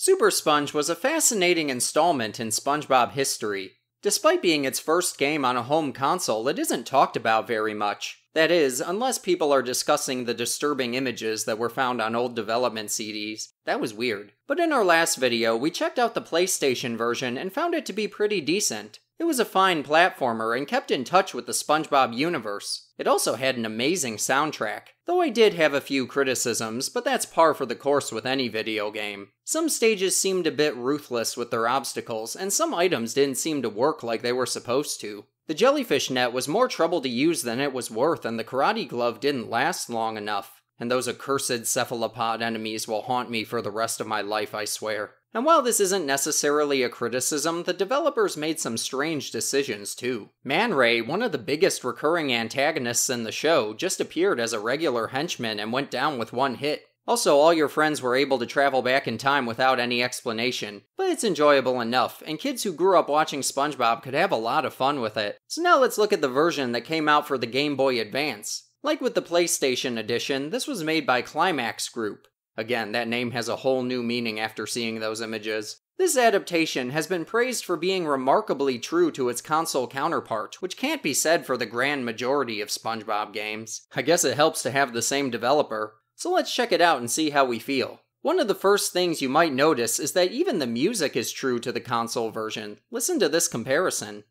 SuperSponge was a fascinating installment in SpongeBob history. Despite being its first game on a home console, it isn't talked about very much. That is, unless people are discussing the disturbing images that were found on old development CDs. That was weird. But in our last video, we checked out the PlayStation version and found it to be pretty decent. It was a fine platformer and kept in touch with the SpongeBob universe. It also had an amazing soundtrack, though I did have a few criticisms, but that's par for the course with any video game. Some stages seemed a bit ruthless with their obstacles, and some items didn't seem to work like they were supposed to. The jellyfish net was more trouble to use than it was worth, and the karate glove didn't last long enough. And those accursed cephalopod enemies will haunt me for the rest of my life, I swear. And while this isn't necessarily a criticism, the developers made some strange decisions too. Man Ray, one of the biggest recurring antagonists in the show, just appeared as a regular henchman and went down with one hit. Also, all your friends were able to travel back in time without any explanation, but it's enjoyable enough, and kids who grew up watching SpongeBob could have a lot of fun with it. So now let's look at the version that came out for the Game Boy Advance. Like with the PlayStation edition, this was made by Climax Group. Again, that name has a whole new meaning after seeing those images. This adaptation has been praised for being remarkably true to its console counterpart, which can't be said for the grand majority of SpongeBob games. I guess it helps to have the same developer. So let's check it out and see how we feel. One of the first things you might notice is that even the music is true to the console version. Listen to this comparison.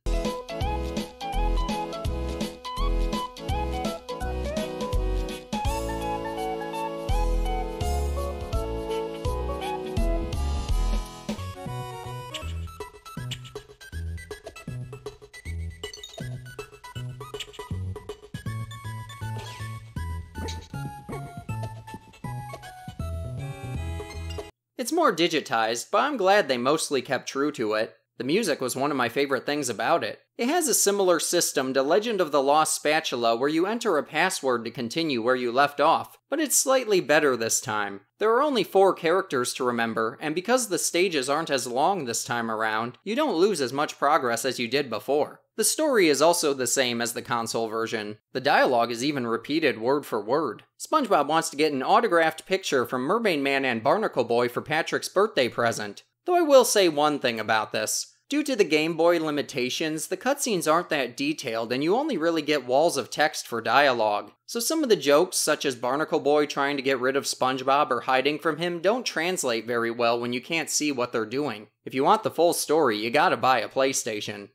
It's more digitized, but I'm glad they mostly kept true to it. The music was one of my favorite things about it. It has a similar system to Legend of the Lost Spatula where you enter a password to continue where you left off, but it's slightly better this time. There are only 4 characters to remember, and because the stages aren't as long this time around, you don't lose as much progress as you did before. The story is also the same as the console version. The dialogue is even repeated word for word. SpongeBob wants to get an autographed picture from Mermaid Man and Barnacle Boy for Patrick's birthday present. Though I will say one thing about this. Due to the Game Boy limitations, the cutscenes aren't that detailed and you only really get walls of text for dialogue. So some of the jokes, such as Barnacle Boy trying to get rid of SpongeBob or hiding from him, don't translate very well when you can't see what they're doing. If you want the full story, you gotta buy a PlayStation.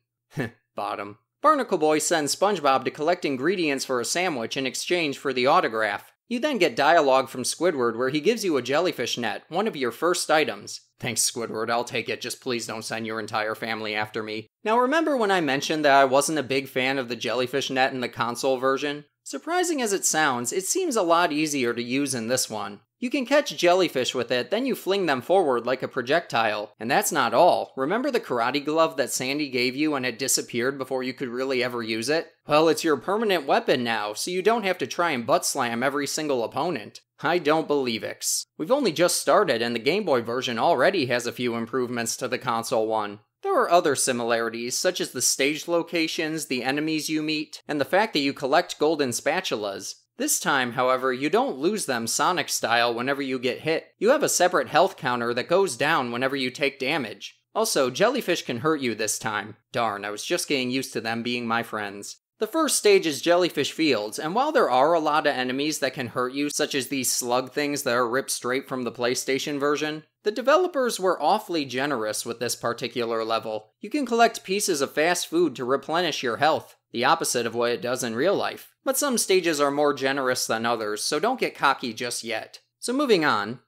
Bottom. Barnacle Boy sends SpongeBob to collect ingredients for a sandwich in exchange for the autograph. You then get dialogue from Squidward where he gives you a jellyfish net, one of your first items. Thanks, Squidward, I'll take it, just please don't send your entire family after me. Now remember when I mentioned that I wasn't a big fan of the jellyfish net in the console version? Surprising as it sounds, it seems a lot easier to use in this one. You can catch jellyfish with it, then you fling them forward like a projectile. And that's not all. Remember the karate glove that Sandy gave you and it disappeared before you could really ever use it? Well, it's your permanent weapon now, so you don't have to try and butt slam every single opponent. I don't believe it. We've only just started and the Game Boy version already has a few improvements to the console one. There are other similarities, such as the stage locations, the enemies you meet, and the fact that you collect golden spatulas. This time, however, you don't lose them Sonic style whenever you get hit. You have a separate health counter that goes down whenever you take damage. Also, jellyfish can hurt you this time. Darn, I was just getting used to them being my friends. The first stage is Jellyfish Fields, and while there are a lot of enemies that can hurt you, such as these slug things that are ripped straight from the PlayStation version, the developers were awfully generous with this particular level. You can collect pieces of fast food to replenish your health, the opposite of what it does in real life. But some stages are more generous than others, so don't get cocky just yet. So moving on.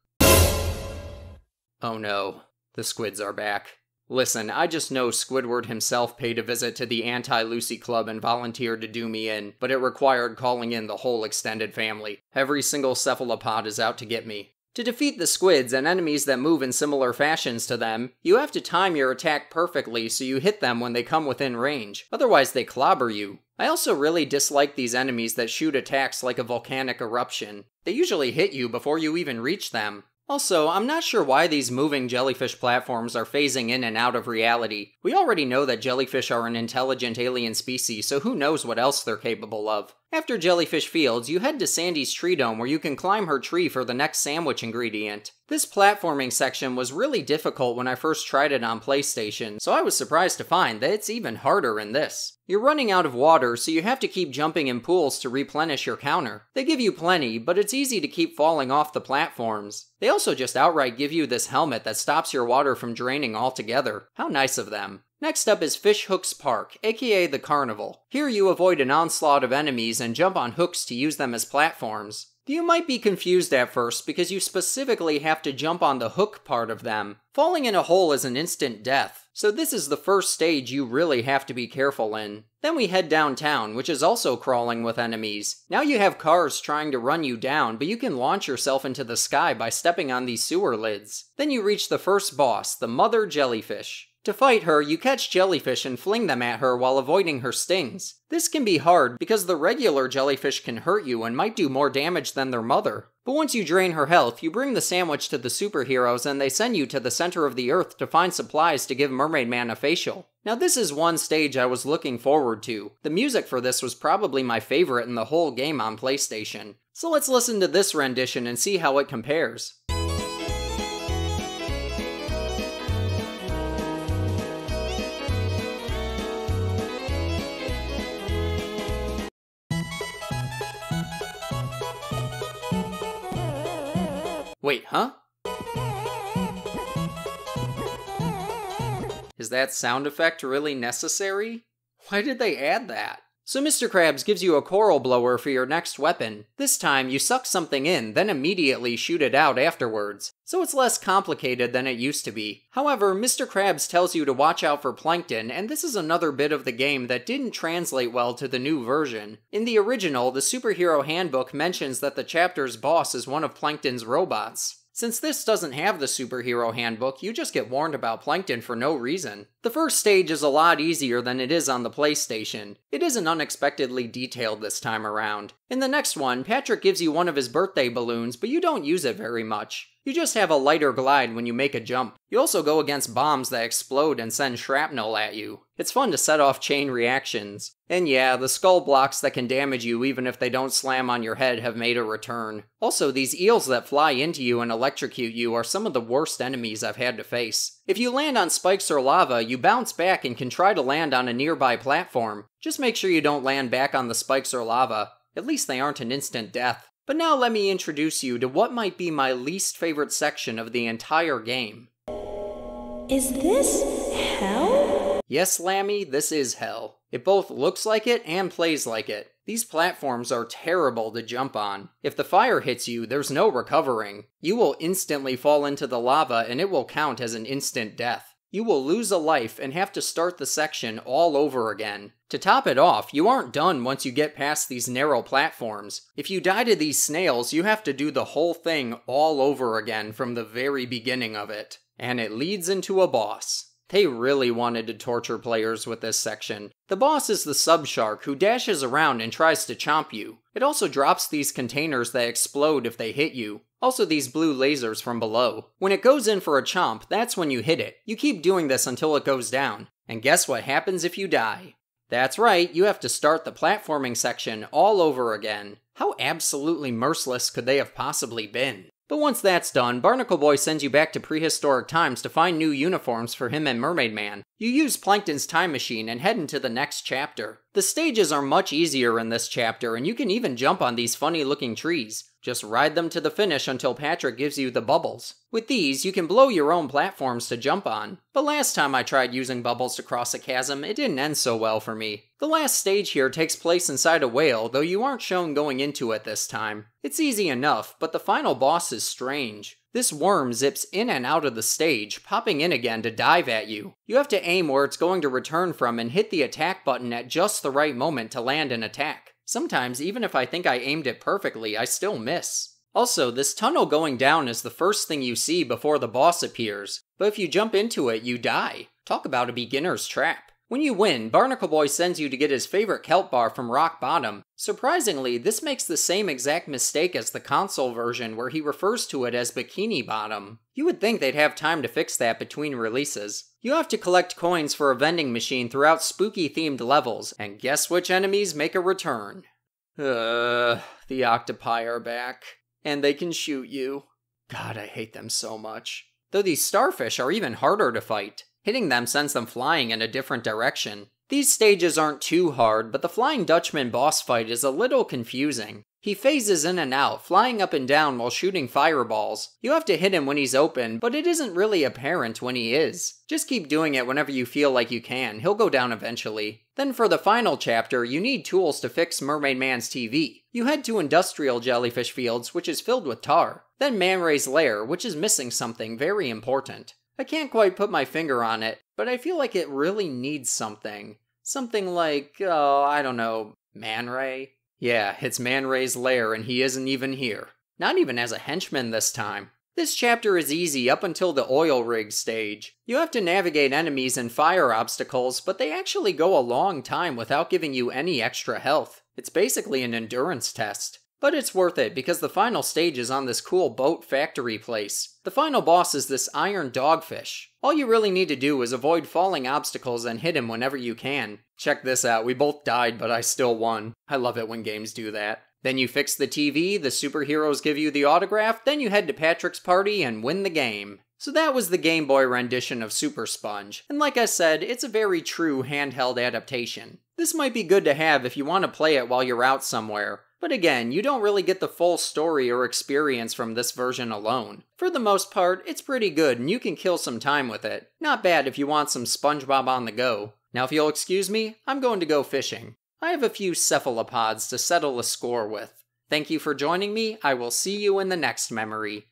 Oh no, the squids are back. Listen, I just know Squidward himself paid a visit to the Anti-Lucy Club and volunteered to do me in, but it required calling in the whole extended family. Every single cephalopod is out to get me. To defeat the squids and enemies that move in similar fashions to them, you have to time your attack perfectly so you hit them when they come within range, otherwise they clobber you. I also really dislike these enemies that shoot attacks like a volcanic eruption. They usually hit you before you even reach them. Also, I'm not sure why these moving jellyfish platforms are phasing in and out of reality. We already know that jellyfish are an intelligent alien species, so who knows what else they're capable of. After Jellyfish Fields, you head to Sandy's Tree Dome where you can climb her tree for the next sandwich ingredient. This platforming section was really difficult when I first tried it on PlayStation, so I was surprised to find that it's even harder in this. You're running out of water, so you have to keep jumping in pools to replenish your counter. They give you plenty, but it's easy to keep falling off the platforms. They also just outright give you this helmet that stops your water from draining altogether. How nice of them. Next up is Fish Hooks Park, aka the Carnival. Here you avoid an onslaught of enemies and jump on hooks to use them as platforms. You might be confused at first because you specifically have to jump on the hook part of them. Falling in a hole is an instant death, so this is the first stage you really have to be careful in. Then we head downtown, which is also crawling with enemies. Now you have cars trying to run you down, but you can launch yourself into the sky by stepping on these sewer lids. Then you reach the first boss, the Mother Jellyfish. To fight her, you catch jellyfish and fling them at her while avoiding her stings. This can be hard because the regular jellyfish can hurt you and might do more damage than their mother. But once you drain her health, you bring the sandwich to the superheroes and they send you to the center of the earth to find supplies to give Mermaid Man a facial. Now this is one stage I was looking forward to. The music for this was probably my favorite in the whole game on PlayStation. So let's listen to this rendition and see how it compares. Wait, huh? Is that sound effect really necessary? Why did they add that? So Mr. Krabs gives you a coral blower for your next weapon. This time, you suck something in, then immediately shoot it out afterwards. So it's less complicated than it used to be. However, Mr. Krabs tells you to watch out for Plankton, and this is another bit of the game that didn't translate well to the new version. In the original, the superhero handbook mentions that the chapter's boss is one of Plankton's robots. Since this doesn't have the superhero handbook, you just get warned about Plankton for no reason. The first stage is a lot easier than it is on the PlayStation. It isn't unexpectedly detailed this time around. In the next one, Patrick gives you one of his birthday balloons, but you don't use it very much. You just have a lighter glide when you make a jump. You also go against bombs that explode and send shrapnel at you. It's fun to set off chain reactions. And yeah, the skull blocks that can damage you even if they don't slam on your head have made a return. Also, these eels that fly into you and electrocute you are some of the worst enemies I've had to face. If you land on spikes or lava, you bounce back and can try to land on a nearby platform. Just make sure you don't land back on the spikes or lava. At least they aren't an instant death. But now let me introduce you to what might be my least favorite section of the entire game. Is this hell? Yes, Lammy, this is hell. It both looks like it and plays like it. These platforms are terrible to jump on. If the fire hits you, there's no recovering. You will instantly fall into the lava and it will count as an instant death. You will lose a life and have to start the section all over again. To top it off, you aren't done once you get past these narrow platforms. If you die to these snails, you have to do the whole thing all over again from the very beginning of it. And it leads into a boss. They really wanted to torture players with this section. The boss is the Subshark, who dashes around and tries to chomp you. It also drops these containers that explode if they hit you. Also these blue lasers from below. When it goes in for a chomp, that's when you hit it. You keep doing this until it goes down. And guess what happens if you die? That's right, you have to start the platforming section all over again. How absolutely merciless could they have possibly been? But once that's done, Barnacle Boy sends you back to prehistoric times to find new uniforms for him and Mermaid Man. You use Plankton's time machine and head into the next chapter. The stages are much easier in this chapter, and you can even jump on these funny-looking trees. Just ride them to the finish until Patrick gives you the bubbles. With these, you can blow your own platforms to jump on. But last time I tried using bubbles to cross a chasm, it didn't end so well for me. The last stage here takes place inside a whale, though you aren't shown going into it this time. It's easy enough, but the final boss is strange. This worm zips in and out of the stage, popping in again to dive at you. You have to aim where it's going to return from and hit the attack button at just the right moment to land an attack. Sometimes, even if I think I aimed it perfectly, I still miss. Also, this tunnel going down is the first thing you see before the boss appears, but if you jump into it, you die. Talk about a beginner's trap. When you win, Barnacle Boy sends you to get his favorite kelp bar from Rock Bottom. Surprisingly, this makes the same exact mistake as the console version where he refers to it as Bikini Bottom. You would think they'd have time to fix that between releases. You have to collect coins for a vending machine throughout spooky-themed levels, and guess which enemies make a return? The octopi are back. And they can shoot you. God, I hate them so much. Though these starfish are even harder to fight. Hitting them sends them flying in a different direction. These stages aren't too hard, but the Flying Dutchman boss fight is a little confusing. He phases in and out, flying up and down while shooting fireballs. You have to hit him when he's open, but it isn't really apparent when he is. Just keep doing it whenever you feel like you can. He'll go down eventually. Then for the final chapter, you need tools to fix Mermaid Man's TV. You head to Industrial Jellyfish Fields, which is filled with tar. Then Man Ray's lair, which is missing something very important. I can't quite put my finger on it, but I feel like it really needs something. Something like, oh, I don't know, Man Ray? Yeah, it's Man Ray's lair and he isn't even here. Not even as a henchman this time. This chapter is easy up until the oil rig stage. You have to navigate enemies and fire obstacles, but they actually go a long time without giving you any extra health. It's basically an endurance test. But it's worth it because the final stage is on this cool boat factory place. The final boss is this iron dogfish. All you really need to do is avoid falling obstacles and hit him whenever you can. Check this out, we both died but I still won. I love it when games do that. Then you fix the TV, the superheroes give you the autograph, then you head to Patrick's party and win the game. So that was the Game Boy rendition of SuperSponge, and like I said, it's a very true handheld adaptation. This might be good to have if you want to play it while you're out somewhere. But again, you don't really get the full story or experience from this version alone. For the most part, it's pretty good and you can kill some time with it. Not bad if you want some SpongeBob on the go. Now if you'll excuse me, I'm going to go fishing. I have a few cephalopods to settle a score with. Thank you for joining me, I will see you in the next memory.